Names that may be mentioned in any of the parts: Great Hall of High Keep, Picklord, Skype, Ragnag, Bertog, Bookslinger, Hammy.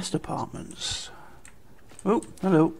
guest apartments. Oh, hello.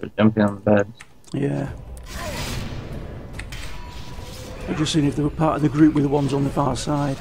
They're jumping on the bed. Yeah. I've just seen if they were part of the group with the ones on the far side.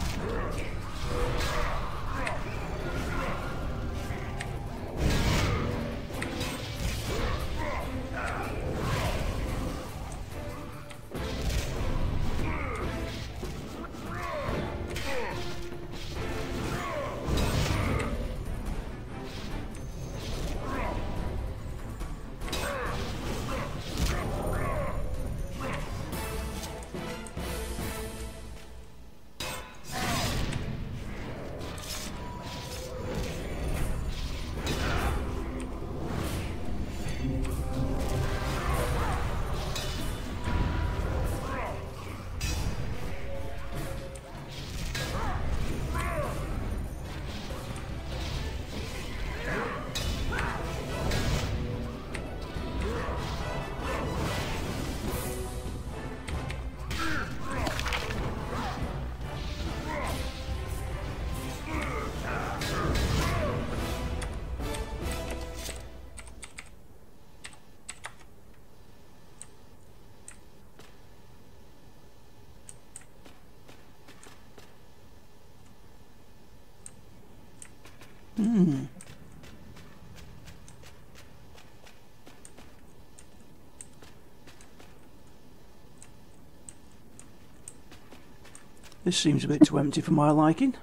This seems a bit too empty for my liking.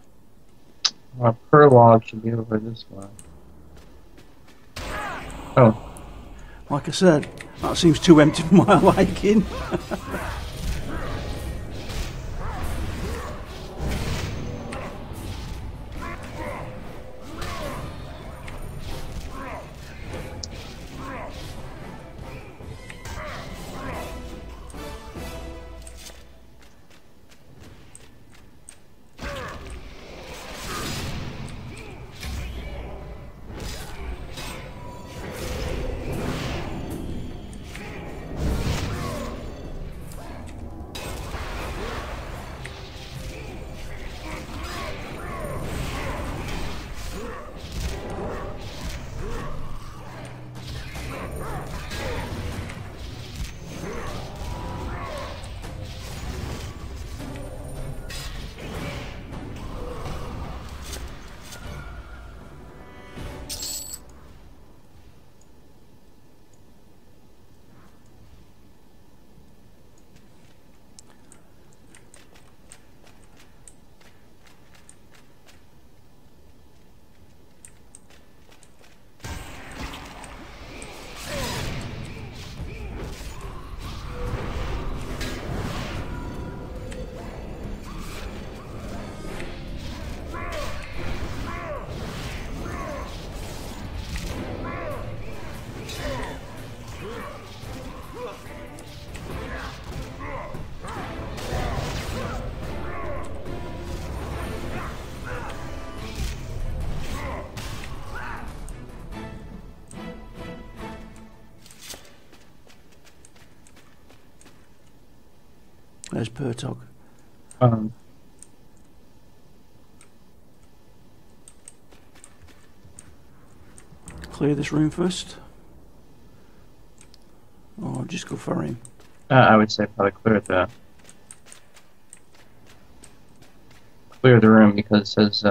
My prologue should be over this way. Oh. Like I said, that seems too empty for my liking. There's Bertog. Clear this room first, or just go for him? I would say probably clear the room because it says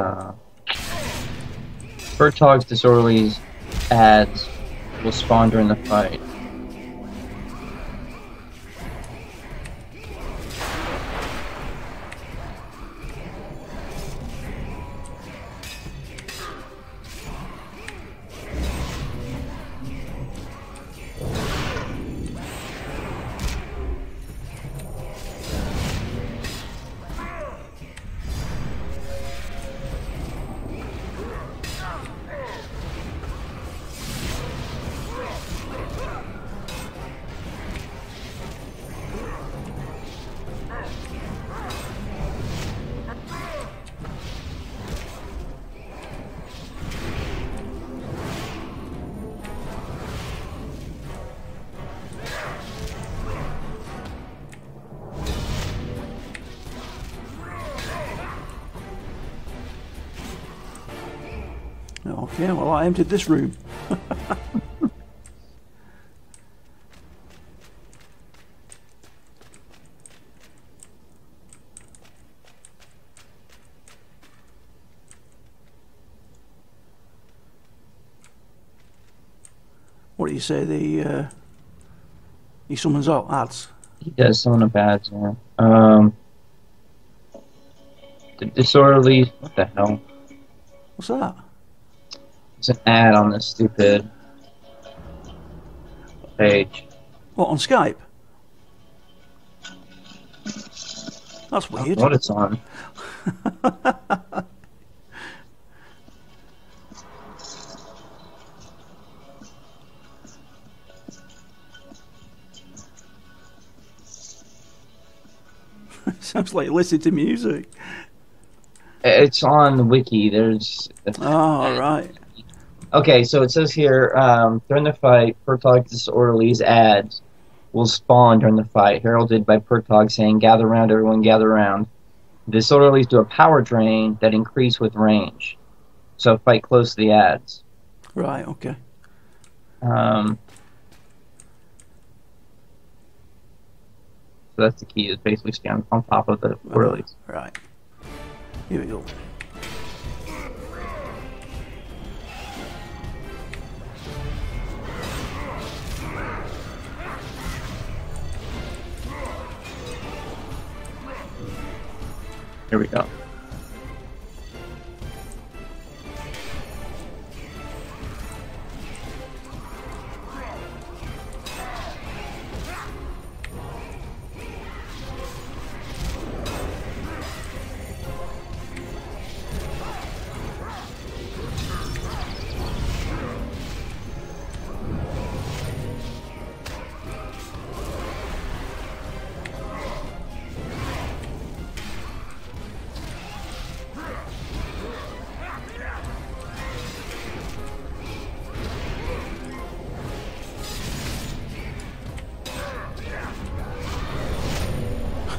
Bertog's Disorderly ads will spawn during the fight. Yeah, well, I emptied this room. What do you say? He summons up ads. He does summon up ads. Yeah. The Disorderly. What the hell? What's that? There's an ad on this stupid page. What, on Skype? That's weird. I don't know what it's on. Sounds like listen to music. It's on the wiki. There's. Oh, all right. Okay, so it says here, during the fight, Bertog Disorderly's ads will spawn during the fight, heralded by Bertog saying, "Gather around, everyone, gather around." Disorderlies do a power drain that increase with range. So fight close to the ads. Right, okay. So that's the key, is basically stand on top of the Disorderlies. Right. Here we go. Here we go.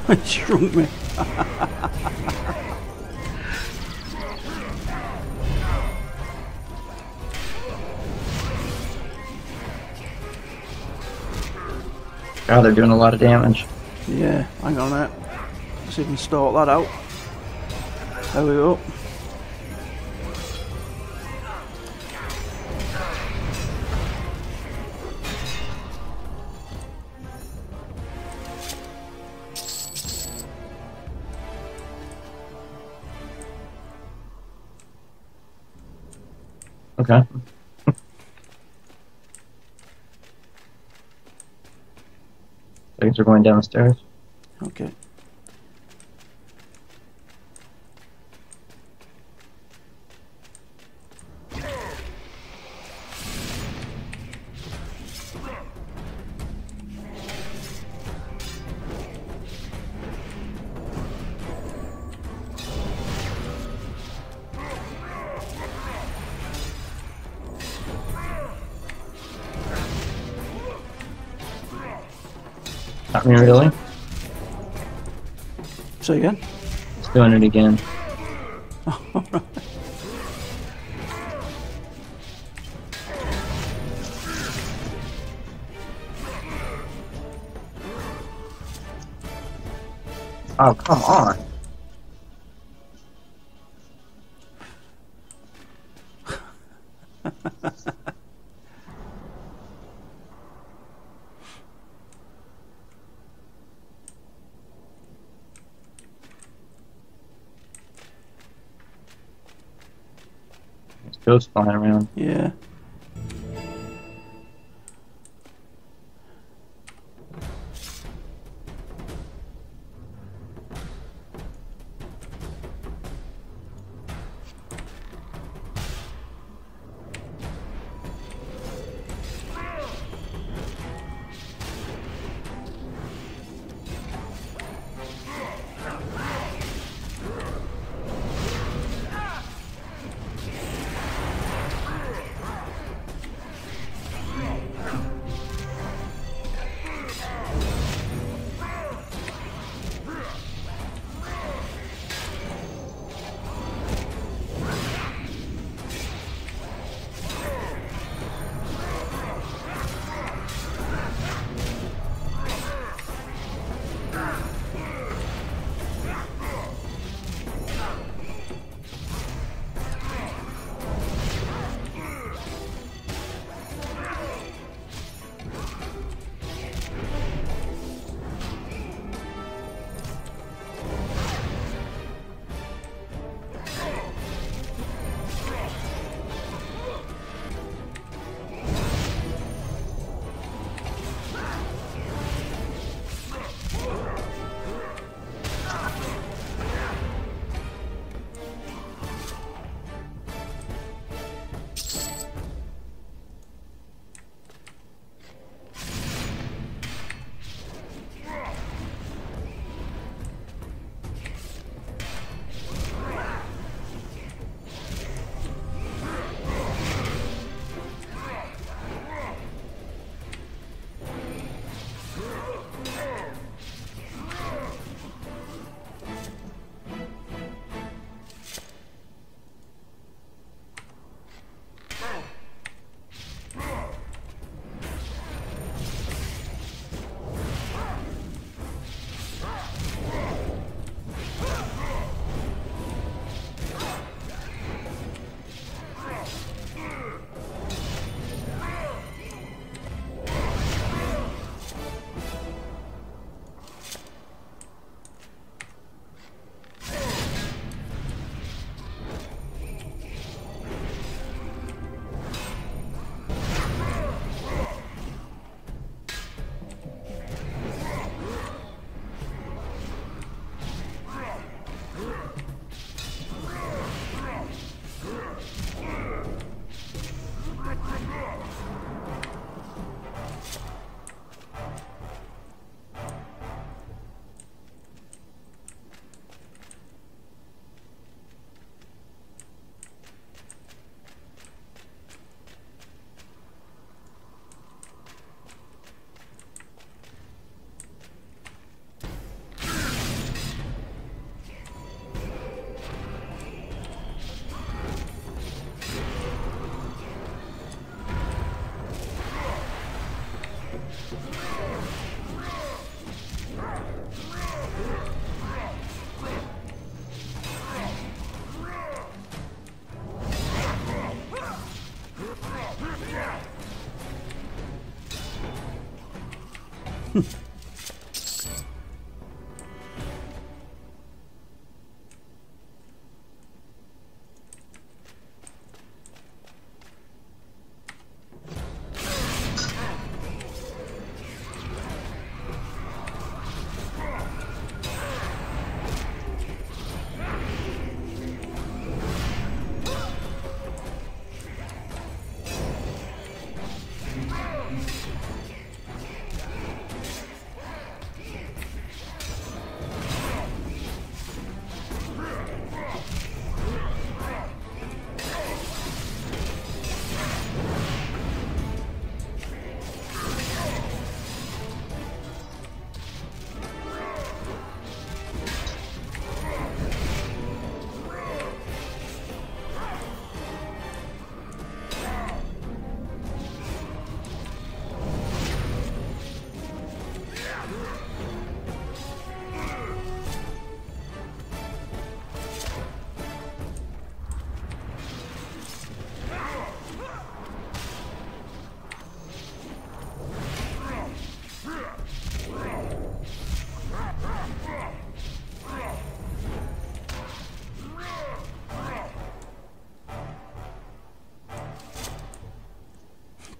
It shrunk me. Oh, they're doing a lot of damage. Yeah, hang on there. Let's see if we can sort that out. There we go. Okay. Things are going down the stairs. Okay. I mean, really? Say again? It's doing it again. Alright. Oh, come on. ghosts flying around. Yeah.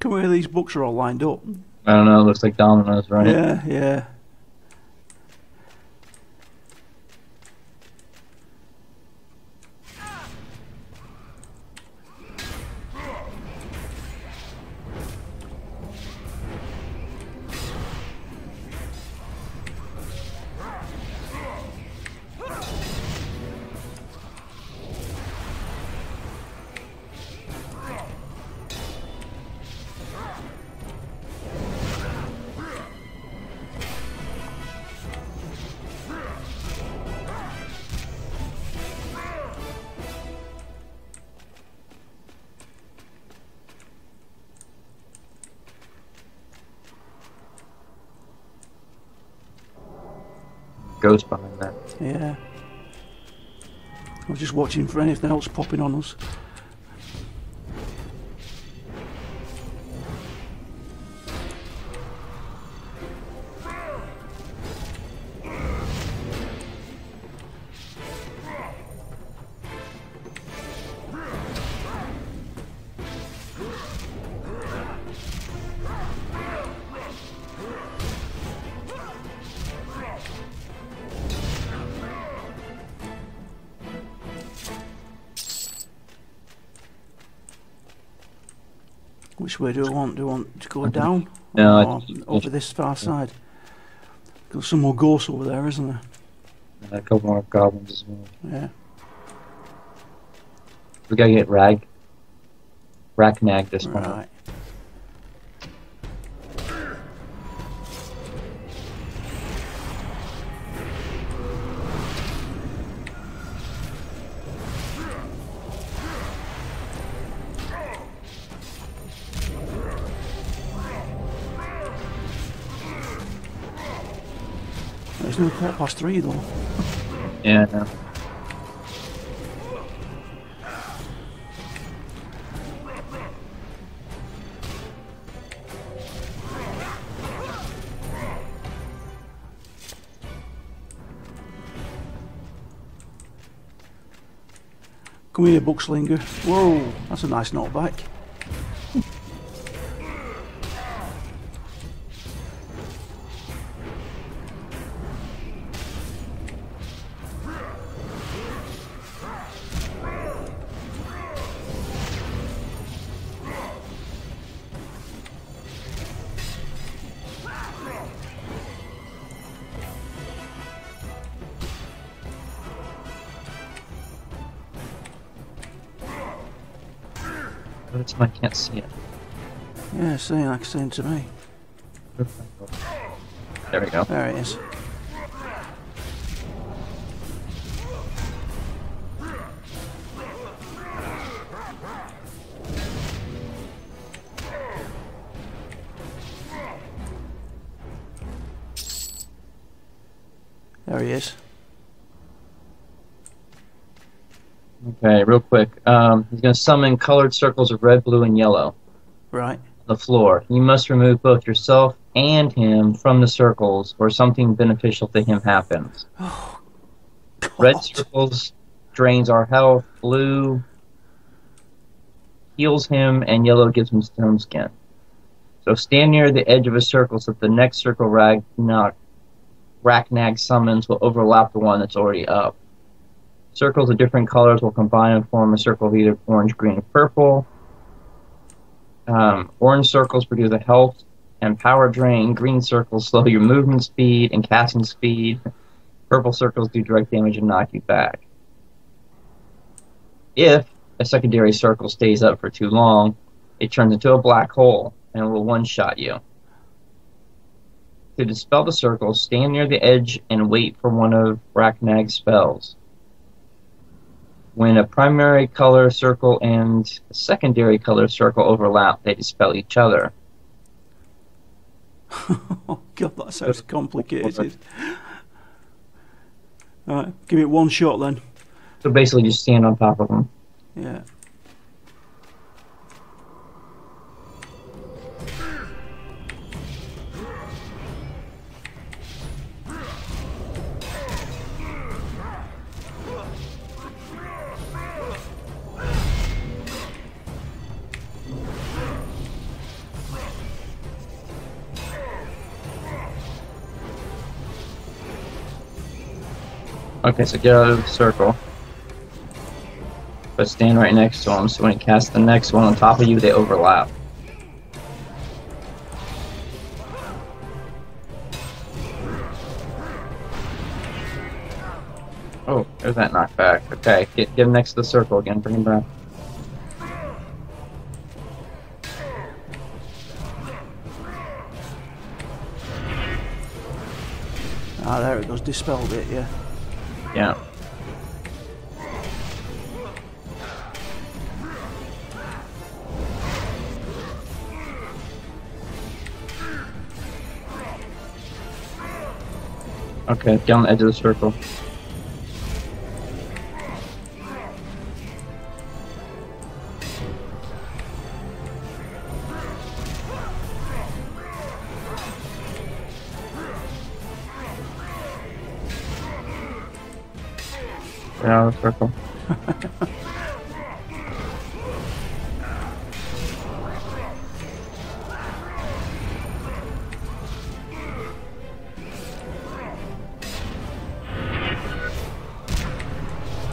fucking way these books are all lined up? I don't know, it looks like dominoes, right? Yeah, yeah. Ghost behind that. Yeah. I was just watching for anything else popping on us. Which way do I want? Do I want to go down? No, or over this far side? There's some more ghosts over there, isn't there? Yeah, a couple more goblins as well. Yeah. We gotta get Ragnag this one. Right. It's only 3:15 though. Yeah, no. Come here, Bookslinger. Whoa, that's a nice knockback. I can't see it. Yeah, it's like saying to me. There we go. There it is. There he is. Okay, real quick. He's going to summon colored circles of red, blue, and yellow. Right. The floor. You must remove both yourself and him from the circles, or something beneficial to him happens. Oh, God. Red circles drains our health. Blue heals him, and yellow gives him stone skin. So stand near the edge of a circle so that the next circle Ragnag summons will overlap the one that's already up. Circles of different colors will combine and form a circle of either orange, green, or purple. Orange circles produce a health and power drain. Green circles slow your movement speed and casting speed. Purple circles do direct damage and knock you back. If a secondary circle stays up for too long, it turns into a black hole and will one-shot you. To dispel the circles, stand near the edge and wait for one of Ragnag's spells. When a primary color circle and a secondary color circle overlap, they dispel each other. Oh God, that sounds complicated. Alright, give it one shot then. So basically just stand on top of them. Yeah. Okay, so get out of the circle. But stand right next to him, so when he casts the next one on top of you, they overlap. Oh, there's that knockback. Okay, get him next to the circle again, bring him back. Ah, there it goes, dispelled it, yeah. Yeah. Okay, get on the edge of the circle. Get out of the circle.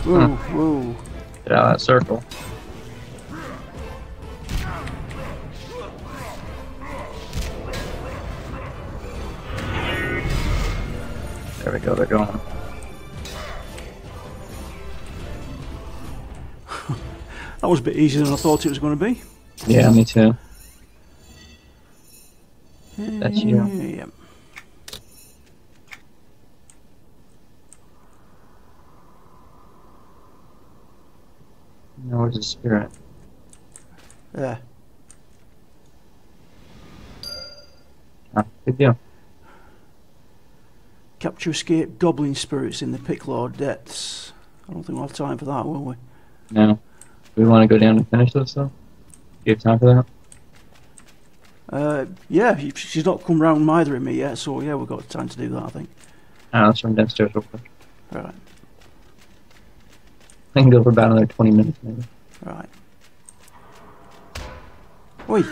Woo, woo. Get out of that circle. There we go, they're going. That was a bit easier than I thought it was going to be. Yeah, me too. That's you. Yeah. Now where's the spirit? There. Ah, good deal. Capture escape goblin spirits in the Picklord depths. I don't think we'll have time for that, will we? No. Do we want to go down and finish this though? Do you have time for that? Yeah, she's not come round mithering me yet, so yeah, we've got time to do that, I think. Alright, let's run downstairs real quick. Right. I can go for about another 20 minutes maybe. Right. Oi!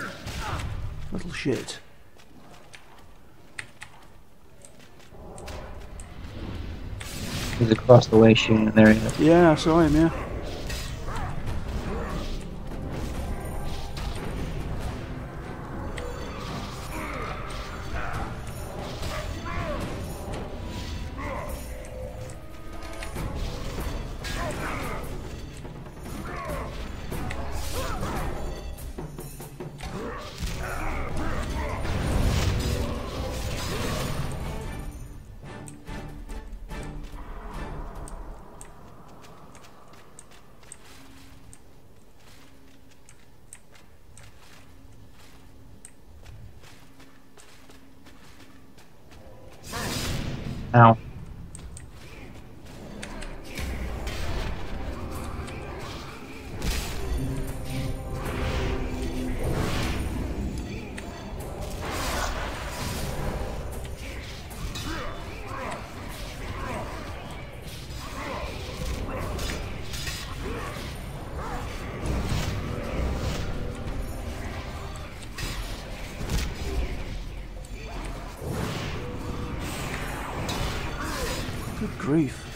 Little shit. He's across the way shooting in there. Yeah, I saw him, yeah. Ow. Good grief.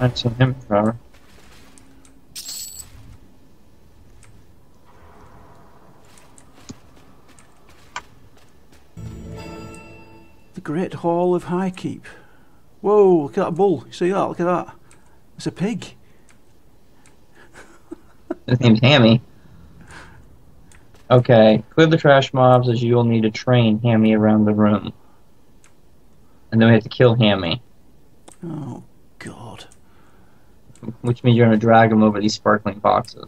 That's on him, Robert. The Great Hall of High Keep. Whoa, look at that bull. You see that? Look at that. It's a pig. His name's Hammy. Okay, clear the trash mobs as you will need to train Hammy around the room. And then we have to kill Hammy. Oh, God. which means you're going to drag them over these sparkling boxes.